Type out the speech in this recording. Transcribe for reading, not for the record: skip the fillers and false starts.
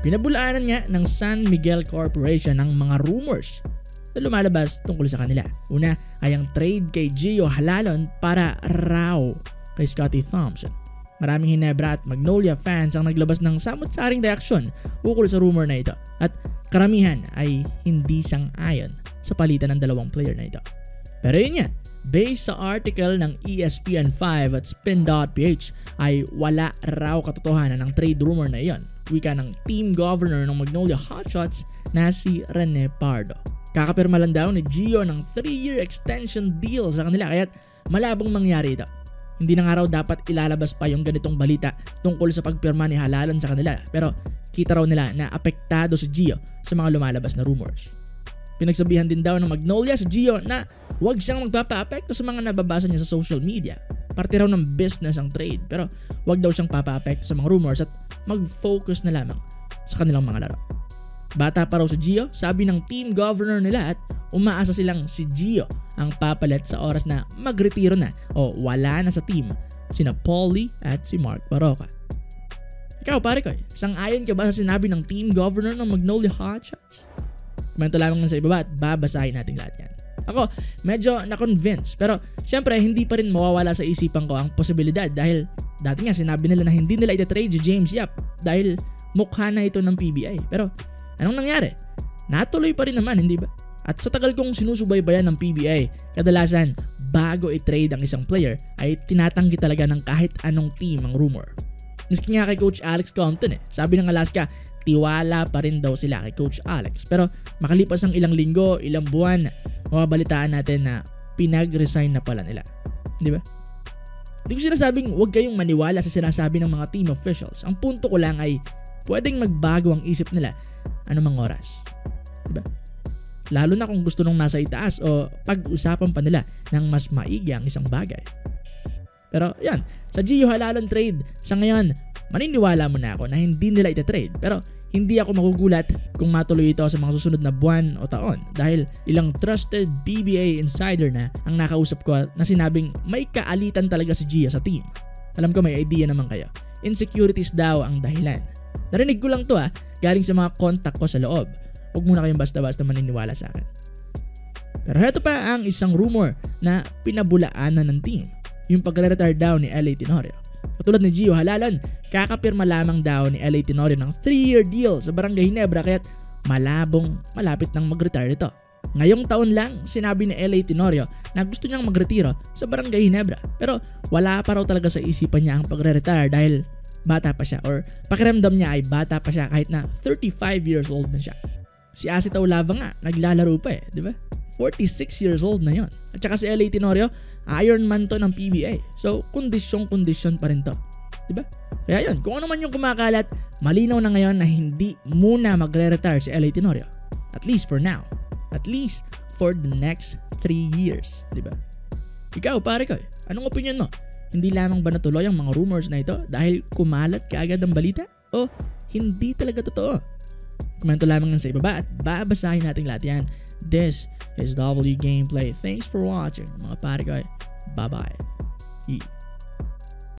Pinabulaanan niya ng San Miguel Corporation ang mga rumors na lumalabas tungkol sa kanila. Una ay ang trade kay Jio Halalon para raw kay Scotty Thompson. Maraming Ginebra at Magnolia fans ang naglabas ng samut-saring reaksyon ukol sa rumor na ito at karamihan ay hindi sang-ayon sa palitan ng dalawang player na ito. Pero yun yan, based sa article ng ESPN5 at Spin.ph ay wala raw katotohanan ng trade rumor na iyon, wika ng team governor ng Magnolia Hotshots na si Rene Pardo. Kakapirma lang daw ni Jio ng 3-year extension deal sa kanila kaya't malabong mangyari ito. Hindi na nga raw dapat ilalabas pa yung ganitong balita tungkol sa pagpirma ni Halalon sa kanila, pero kita raw nila na apektado si Jio sa mga lumalabas na rumors. Pinagsabihan din daw ng Magnolia si Jio na huwag siyang magpapa-apekto sa mga nababasa niya sa social media. Parte raw ng business ang trade, pero huwag daw siyang papa-apekto sa mga rumors at mag-focus na lamang sa kanilang mga laro. Bata pa raw si Jio, sabi ng team governor nila, at umaasa silang si Jio ang papalit sa oras na magretiro na o wala na sa team sina Paulie at si Mark Barocca. Ikaw pare ko, sang-ayon ka ba sa sinabi ng team governor ng Magnolia Hotshots? Komento lamang sa ibaba at babasahin natin lahat yan. Ako, medyo na-convince pero syempre hindi pa rin mawawala sa isipan ko ang posibilidad dahil dati nga sinabi nila na hindi nila itatrade si James Yap dahil mukha na ito ng PBA. Pero anong nangyari? Natuloy pa rin naman, hindi ba? At sa tagal kong sinusubaybayan ng PBA, kadalasan bago i-trade ang isang player ay tinatanggi talaga ng kahit anong team ang rumor. Miski nga kay Coach Alex Compton sabi ng Alaska, tiwala pa rin daw sila kay Coach Alex. Pero makalipas ang ilang linggo, ilang buwan, mababalitaan natin na pinag-resign na pala nila. Di ba? Hindi ko sinasabing huwag kayong maniwala sa sinasabi ng mga team officials. Ang punto ko lang ay pwedeng magbago ang isip nila anumang oras. Di ba? Lalo na kung gusto nung nasa itaas o pag-usapan pa nila ng mas maigi ang isang bagay. Pero yan, sa Jio Halalon trade, sa ngayon, maniniwala mo na ako na hindi nila itatrade. Pero hindi ako magugulat kung matuloy ito sa mga susunod na buwan o taon dahil ilang trusted PBA insider na ang nakausap ko na sinabing may kaalitan talaga si Jio sa team. Alam ko may idea naman kayo. Insecurities daw ang dahilan. Narinig ko lang to galing sa mga contact ko sa loob. Huwag muna kayong basta-basta maniniwala sa akin. Pero heto pa ang isang rumor na pinabulaanan ng team, yung pagre-retire daw ni LA Tenorio. Katulad ni Jio Halalon, kakapirma lamang daw ni LA Tenorio ng 3-year deal sa Barangay Ginebra kaya't malabong malapit nang mag-retire ito. Ngayong taon lang, sinabi ni LA Tenorio na gusto niyang magretiro sa Barangay Ginebra pero wala pa raw talaga sa isipan niya ang pagre-retire dahil bata pa siya or pakiramdam niya ay bata pa siya kahit na 35 years old na siya. Si Asi Taulava nga, naglalaro pa di ba? 46 years old na yon. At saka si LA Tenorio, Iron Man to ng PBA. So, kondisyong-kondisyon pa rin to. Di ba? Kaya yun, kung ano man yung kumakalat, malinaw na ngayon na hindi muna magre-retire si LA Tenorio. At least for now. At least for the next 3 years. Di ba? Ikaw, pare ko, anong opinion mo? Hindi lamang ba natuloy ang mga rumors na ito dahil kumalat kaagad ang balita? O hindi talaga totoo? Komento lamang sa ibaba at babasahin natin lahat yan. This is W Gameplay. Thanks for watching mga pare ko. Bye-bye.